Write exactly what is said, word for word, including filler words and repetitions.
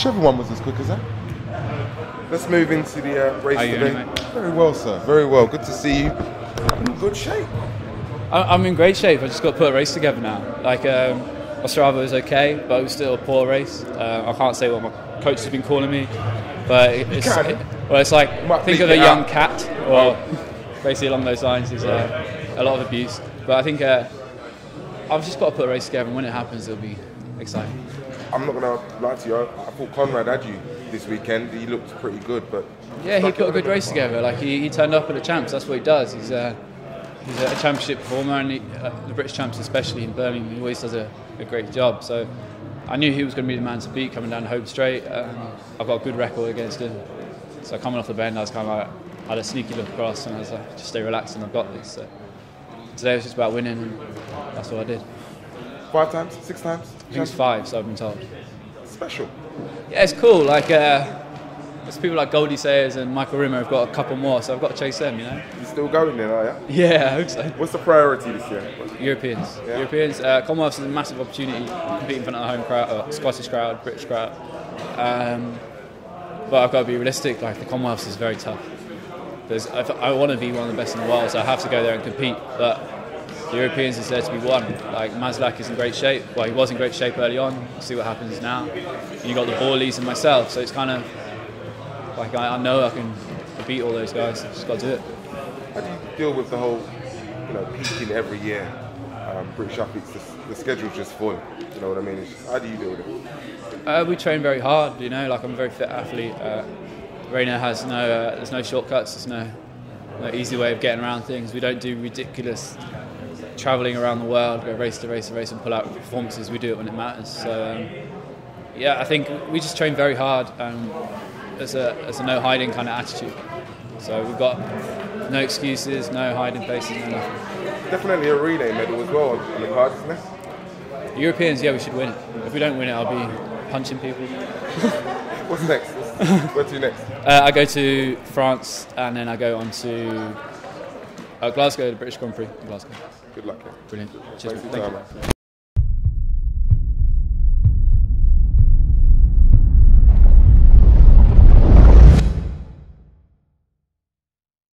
wish everyone was as quick as that. Let's move into the uh, race today. Anyway? Very well, sir. Very well. Good to see you. In good shape. I'm in great shape. I just got to put a race together now. Like, um, Ostrava was okay, but it was still a poor race. Uh, I can't say what my coach has been calling me, but it's, it, well, it's like, think of a young cat, or basically along those lines. Is uh, a lot of abuse. But I think uh, I've just got to put a race together, and when it happens, it'll be exciting. I'm not going to lie to you. I, I thought Conrad had you this weekend. He looked pretty good, but yeah, he put a good race together. Like, he, he turned up at the champs. That's what he does. He's uh, he's a championship performer, and he, uh, the British champs, especially in Birmingham, he always does a, a great job. So I knew he was going to be the man to beat coming down the home straight. Um, I've got a good record against him. So coming off the bend, I was kind of like, I had a sneaky look across, and I was like, just stay relaxed, and I've got this. So today was just about winning, and that's what I did. Five times? Six times? I think it's five, so I've been told. Special. Yeah, it's cool. Like, uh, there's people like Goldie Sayers and Michael Rimmer have got a couple more, so I've got to chase them, you know? You're still going there, are you? Yeah, I hope so. What's the priority this year? Europeans. Yeah. Europeans. Uh, Commonwealth's is a massive opportunity to compete in front of the home crowd, or Scottish crowd, British crowd. Um, but I've got to be realistic. Like, the Commonwealth's is very tough. There's, I, I want to be one of the best in the world, so I have to go there and compete. But the Europeans is there to be won. Like, Maslak is in great shape. Well, he was in great shape early on. We'll see what happens now. And you got the Borleys and myself, so it's kind of like, I, I know I can beat all those guys. I've just got to do it. How do you deal with the whole, you know, peaking every year? Um, British athletes, the, the schedule's just full. You know what I mean? It's just, how do you deal with it? Uh, we train very hard. You know, like, I'm a very fit athlete. Uh, Rainer has no. Uh, there's no shortcuts. There's no, no easy way of getting around things. We don't do ridiculous. Travelling around the world, go race to race to race and pull out performances. We do it when it matters. So um, yeah, I think we just train very hard. Um, as a as a no hiding kind of attitude. So we've got no excuses, no hiding places, no nothing. Definitely a relay medal as well on the card, isn't it? Europeans, yeah, we should win it. If we don't win it, I'll be punching people. What's next? Where to next? Uh, I go to France, and then I go on to uh, Glasgow, the British Grand Prix in Glasgow. Good luck, yeah. Brilliant. Cheers. Thank you.